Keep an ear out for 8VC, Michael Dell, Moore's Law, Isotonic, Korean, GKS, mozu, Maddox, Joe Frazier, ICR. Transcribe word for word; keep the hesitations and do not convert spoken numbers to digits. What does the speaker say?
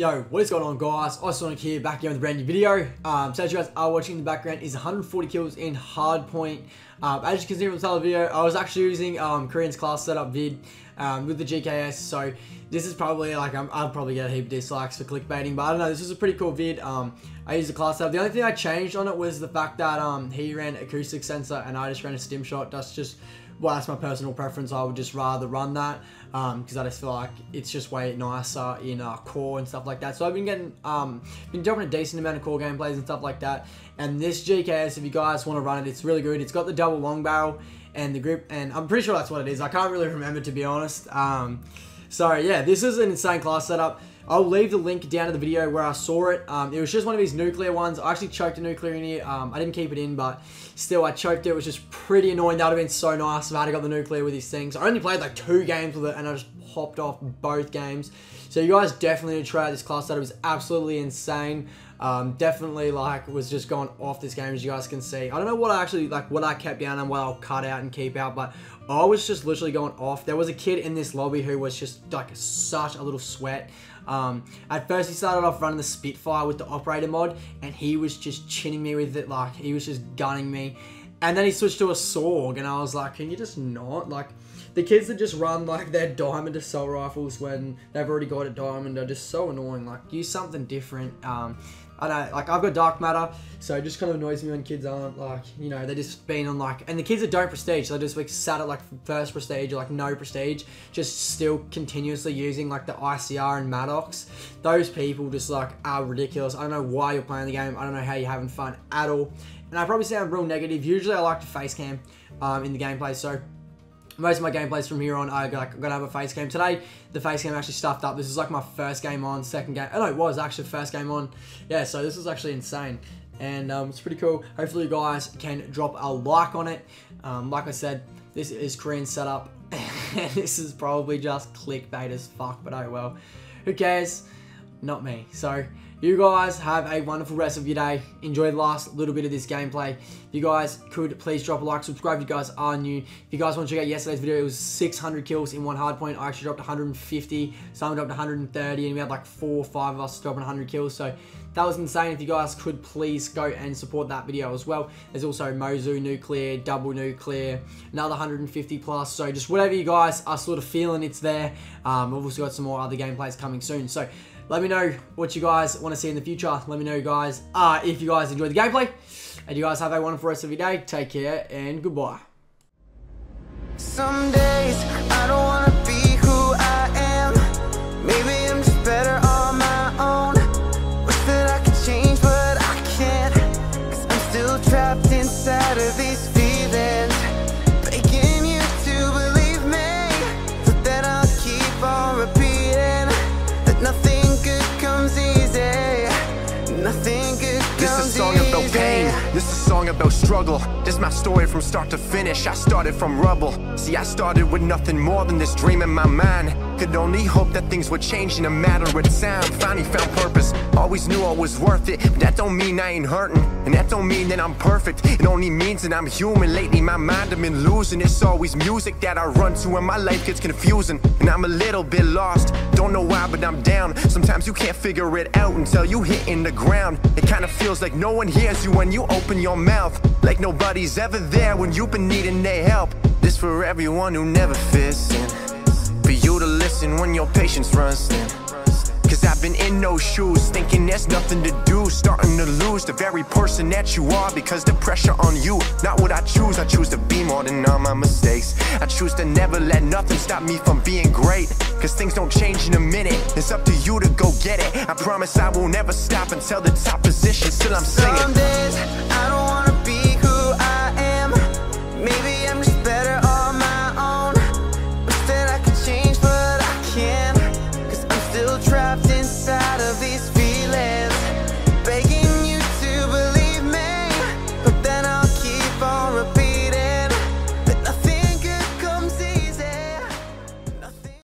Yo, what is going on, guys? Isotonic here, back again with a brand new video. Um, so as you guys are watching in the background is one hundred forty kills in hardpoint. Um, as you can see from the title of the video, I was actually using um, Korean's class setup vid um, with the G K S. So this is probably like, I'm, I'll probably get a heap of dislikes for clickbaiting, but I don't know, this is a pretty cool vid. Um, I used the class setup. The only thing I changed on it was the fact that um, he ran acoustic sensor and I just ran a stim shot. That's just, well, that's my personal preference. I would just rather run that because um, I just feel like it's just way nicer in uh, core and stuff like that. So I've been getting, um, been doing a decent amount of core gameplays and stuff like that. And this G K S, if you guys want to run it, it's really good. It's got the double long barrel and the grip, and I'm pretty sure that's what it is. I can't really remember, to be honest. Um, so yeah, this is an insane class setup. I'll leave the link down to the video where I saw it. Um, it was just one of these nuclear ones. I actually choked a nuclear in here. Um, I didn't keep it in, but still I choked it. It was just pretty annoying. That would have been so nice if I had got the nuclear with these things. I only played like two games with it and I just hopped off both games. So you guys definitely need to try out this class setup. It was absolutely insane. Um, definitely like was just going off this game, as you guys can see. I don't know what I actually, like what I kept down and what I'll cut out and keep out, but I was just literally going off. There was a kid in this lobby who was just like such a little sweat. Um, at first he started off running the Spitfire with the operator mod and he was just chinning me with it, like he was just gunning me. And then he switched to a S O R G and I was like, can you just not? Like the kids that just run like their diamond assault rifles when they've already got a diamond are just so annoying. Like use something different. Um, I don't, like I've got dark matter, so it just kind of annoys me when kids aren't like, you know, they're just being on like, and the kids that don't prestige, so they're just like sat at like first prestige or like no prestige, just still continuously using like the I C R and Maddox. Those people just like are ridiculous. I don't know why you're playing the game. I don't know how you're having fun at all. And I probably sound real negative. Usually I like to face cam um, in the gameplay, so most of my gameplays from here on, I like, I'm gonna have a face cam. Today, the face cam actually stuffed up. This is like my first game on, second game. Oh no, it was actually first game on. Yeah, so this is actually insane. And um, it's pretty cool. Hopefully you guys can drop a like on it. Um, like I said, this is Korean setup. And this is probably just clickbait as fuck, but oh well. Who cares? Not me. So you guys have a wonderful rest of your day. Enjoy the last little bit of this gameplay. If you guys could, please drop a like, subscribe if you guys are new. If you guys want to check out yesterday's video, it was six hundred kills in one hardpoint. I actually dropped one hundred fifty, someone dropped one hundred thirty, and we had like four or five of us dropping one hundred kills. So that was insane. If you guys could, please go and support that video as well. There's also mozu, nuclear, double nuclear, another one hundred fifty plus. So just whatever you guys are sort of feeling, it's there. Um, we've also got some more other gameplays coming soon. So let me know what you guys want to see in the future. Let me know, guys, uh, if you guys enjoyed the gameplay. And you guys have a wonderful rest of your day. Take care and goodbye. Some days I don't want to be who I am. Maybe I'm just better on my own. Wish that I could change, but I can't. Cause I'm still trapped inside of these feelings. Begging you to believe me. But then I'll keep on repeating that nothing. Nothing good comes easy. This is a song about pain, this is a song about struggle. This is my story from start to finish, I started from rubble. See, I started with nothing more than this dream in my mind. Could only hope that things would change in a matter of time. Finally found purpose, always knew I was worth it. But that don't mean I ain't hurting, and that don't mean that I'm perfect. It only means that I'm human. Lately my mind I've been losing. It's always music that I run to and my life gets confusing. And I'm a little bit lost, don't know why but I'm down. Sometimes you can't figure it out until you hit in the ground. It kind of feels like no one hears you when you open your mouth. Like nobody's ever there when you've been needing their help. This for everyone who never fits in. For you to listen when your patience runs thin. Cause I've been in those shoes, thinking there's nothing to do. Starting to lose the very person that you are. Because the pressure on you, not what I choose. I choose to be more than all my mistakes. I choose to never let nothing stop me from being great. Cause things don't change in a minute, it's up to you to go get it. I promise I won't ever stop until the top position. Still I'm singing.